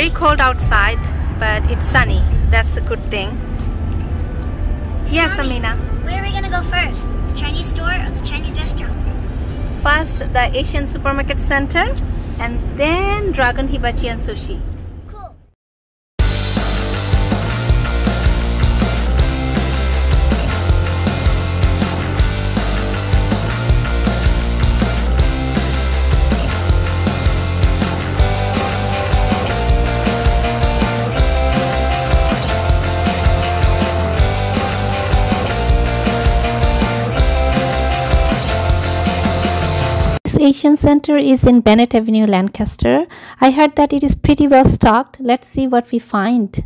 very cold outside, but it's sunny. That's a good thing. Yes, Mommy, Amina. Where are we gonna go first? The Chinese store or the Chinese restaurant? First, the Asian supermarket center, and then Dragon Hibachi and sushi. Asian Center is in Bennett Avenue, Lancaster. I heard that it is pretty well stocked. Let's see what we find.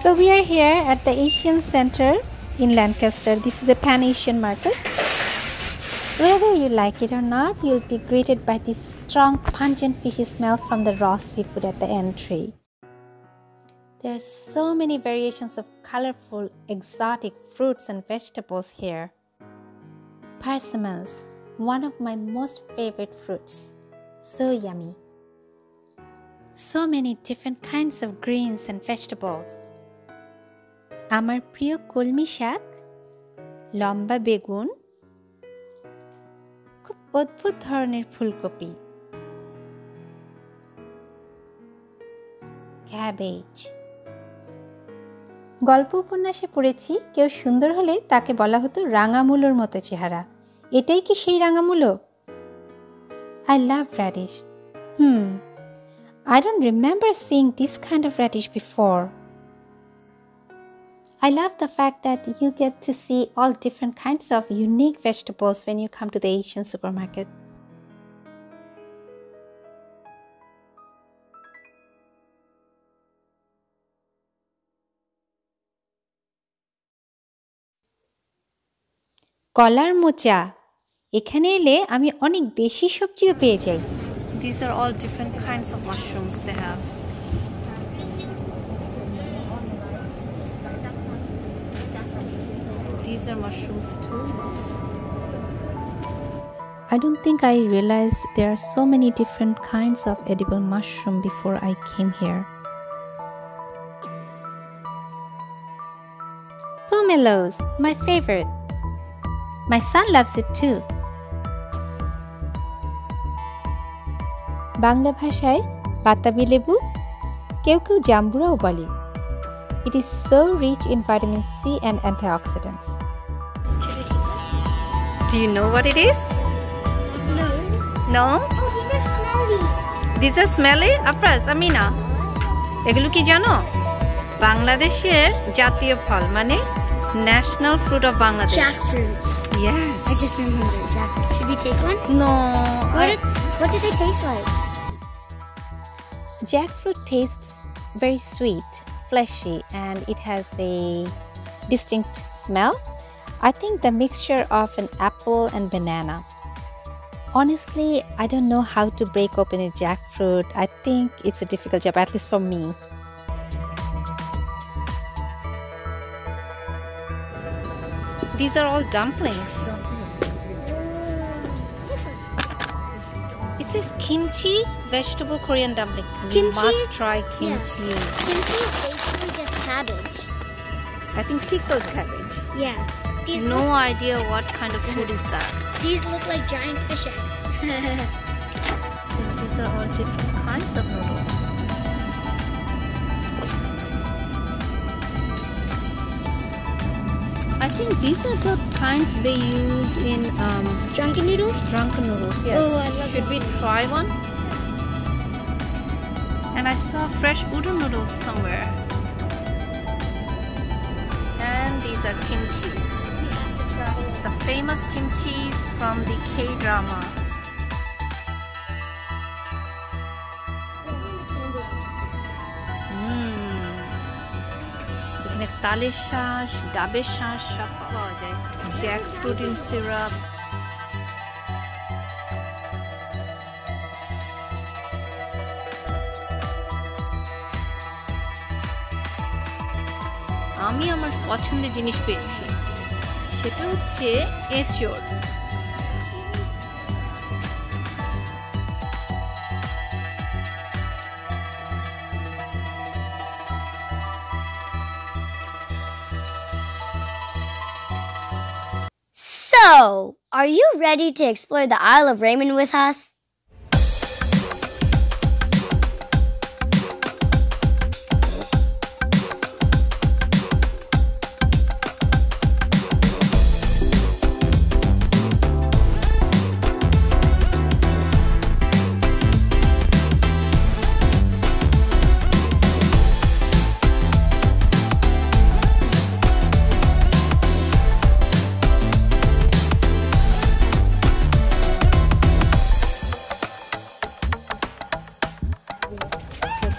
So we are here at the Asian Center in Lancaster. This is a pan-Asian market. Whether you like it or not, you'll be greeted by this strong pungent fishy smell from the raw seafood at the entry. There are so many variations of colorful, exotic fruits and vegetables here. Persimmons, one of my most favorite fruits. So yummy. So many different kinds of greens and vegetables. Amar priyo kulmi shak, lomba begun, অদ্ভুত ধরনের ফুলকপি, cabbage. গল্প উপন্যাসে পড়েছি কেউ সুন্দর হলে তাকে বলা হতো রাঙামুলোর মতো চেহারা। এটাই কি সেই রাঙামুলো? I love radish. I don't remember seeing this kind of radish before. I love the fact that you get to see all different kinds of unique vegetables when you come to the Asian supermarket. কলার মোচা, এখানে এলে আমি অনেক দেশি সবজিও পেয়ে যাই। These are all different kinds of mushrooms they have. These are mushrooms too. I don't think I realized there are so many different kinds of edible mushroom before I came here. Pomelos, my favorite. My son loves it too. Bangla bhashay batabi lebu keu keu jamburao bole. It is so rich in vitamin C and antioxidants. Do you know what it is? No. No? Oh, these are smelly. These are smelly? Afras, Amina. Egulu ki jano? Bangladesher jatiyo phol mane national fruit of Bangladesh. Jackfruit. Yes. I just remembered jackfruit. Should we take one? No. What do they taste like? Jackfruit tastes very sweet, fleshy, and it has a distinct smell. I think the mixture of an apple and banana. Honestly, I don't know how to break open a jackfruit. I think it's a difficult job, at least for me. These are all dumplings. It says kimchi vegetable Korean dumpling. Kimchi? We must try kimchi. Yeah. Kimchi is basically just cabbage. I think pickled cabbage. Yeah. These no idea what kind of food is that. These look like giant fish eggs. These are all different kinds of noodles. I think these are the kinds they use in drunken noodles. Drunken noodles, yes. Oh, I love it. Should we try one? And I saw fresh udon noodles somewhere. And these are kimchis. The famous kimchis from the K-dramas. তালের শাঁস, ডাবের শাঁস সব পাওয়া যায়। Jackfruit in syrup. আমি আমার পছন্দের জিনিস পেয়েছি, সেটা হচ্ছে এঁচোড়। So, are you ready to explore the Isle of Ramen with us?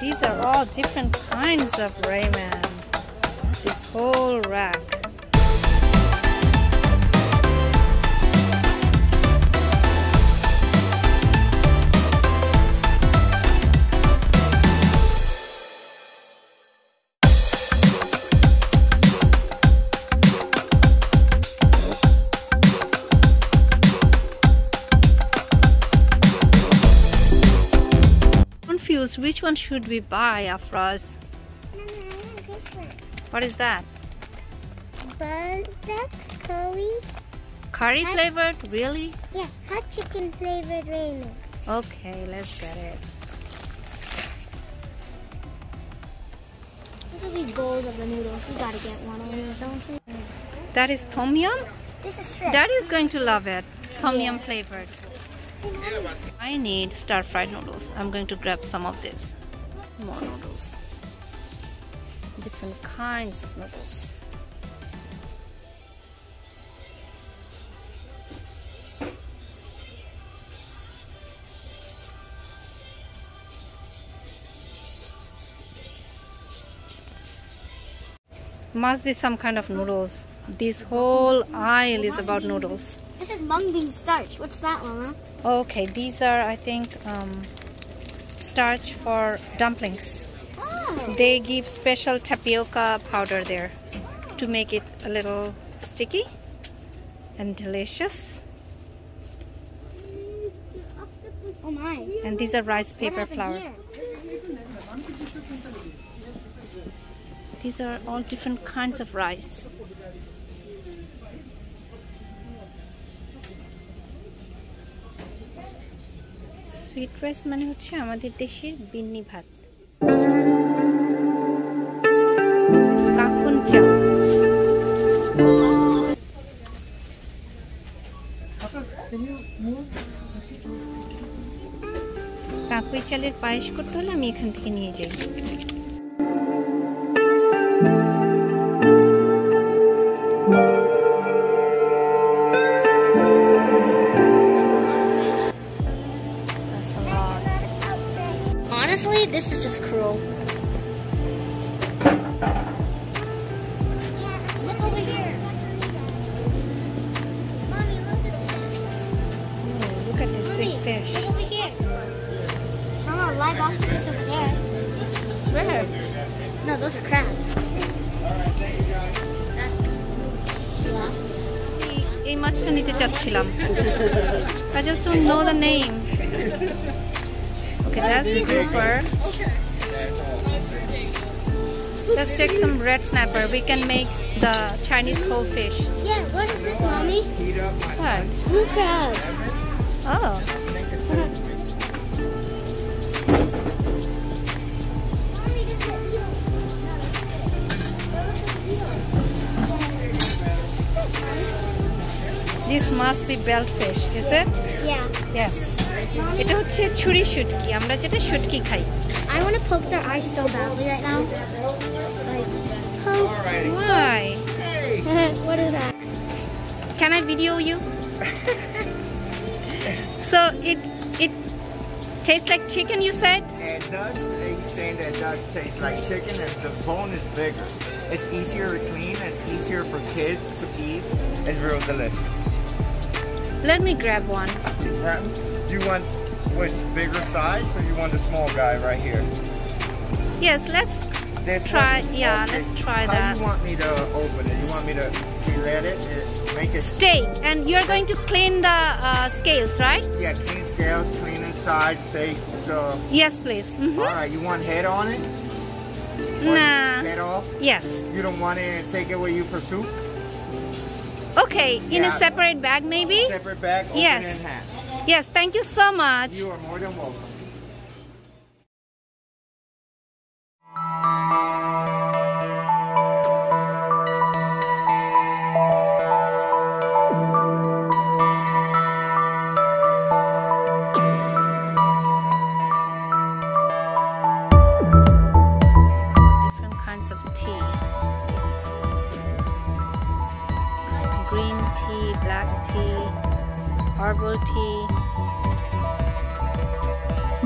These are all different kinds of ramen. This whole rack. Which one should we buy, Afraz? Mama, I want this one. What is that? Balzac curry. Curry hot flavored? Really? Yeah, hot chicken flavored ramen. Okay, let's get it. Look at these bowls of the noodles. We gotta get one of these, don't we? That is thom yum? This is shrimp. Dad is going to love it. Thom yum flavored. I need stir-fried noodles. I'm going to grab some of this. More noodles. Different kinds of noodles. Must be some kind of noodles. This whole aisle is about noodles. This is mung bean starch. What's that one, huh? Okay, these are, I think, starch for dumplings. Oh. They give special tapioca powder there to make it a little sticky and delicious. Oh my! And these are rice paper flour. Here? These are all different kinds of rice. Sweet rice মানে হচ্ছে আমাদের দেশের বিন্নি ভাত। কাকুনচা। কাকুই চালের পায়েস করতে হলে আমি এখান থেকে নিয়ে যাই। Honestly, this is just cruel. Yeah, look over here. Mommy, look at this big fish. Look over here. Some live octopus over there. Where? No, those are crabs. That's... I just don't know the name. Okay, that's the grouper. Let's take some red snapper. We can make the Chinese whole fish. Yeah, what is this, Mommy? What? Blue crab. Oh. This must be bellfish, is it? Yeah. Yes. It looks like churi shutki. I'm going to shutki khai. I want to poke their eyes so badly right now. Like, poke. Why? What is that? Can I video you? So it tastes like chicken, you said? It does. They're saying that it does taste like chicken, and the bone is bigger. It's easier to clean. It's easier for kids to eat. It's real delicious. Let me grab one. You want which bigger size, or you want the small guy right here? Yes, let's this try, one? Yeah, okay. Let's try that. How do you want me to open it? You want me to fillet it, make it... Steak. And you're going to clean the scales, right? Yeah, clean scales, clean inside, safe. Yes, please. Mm-hmm. Alright, you want head on it? Nah. Head off? Yes. You don't want to take it with you for soup? Okay, in a separate bag maybe? Separate bag, open it in half. Yes, thank you so much. You are more than welcome. Different kinds of tea. Green tea, black tea, herbal tea.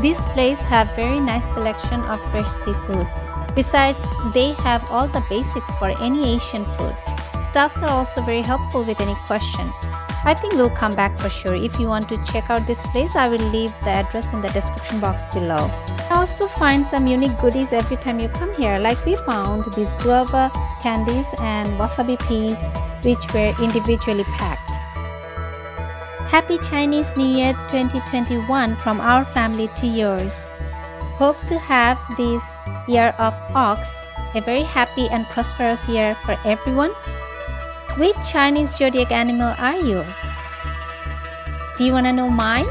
This place have very nice selection of fresh seafood. Besides, they have all the basics for any Asian food. Staffs are also very helpful with any question. I think we'll come back for sure. If you want to check out this place, I will leave the address in the description box below. You also find some unique goodies every time you come here, like we found these guava candies and wasabi peas, which were individually packed. Happy Chinese New Year 2021 from our family to yours. Hope to have this year of ox, a very happy and prosperous year for everyone. Which Chinese zodiac animal are you? Do you want to know mine?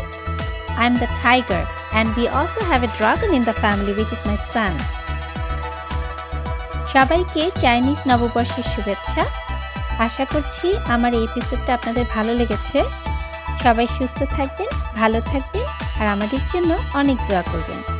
I'm the tiger, and we also have a dragon in the family, which is my son. Shabaike Chinese Novoborsher Shubhechha. Asha korchi amar ei episode ta apnader bhalo legeche. সবাই সুস্থ থাকবেন, ভালো থাকবেন আর আমাদের জন্য অনেক দোয়া করবেন।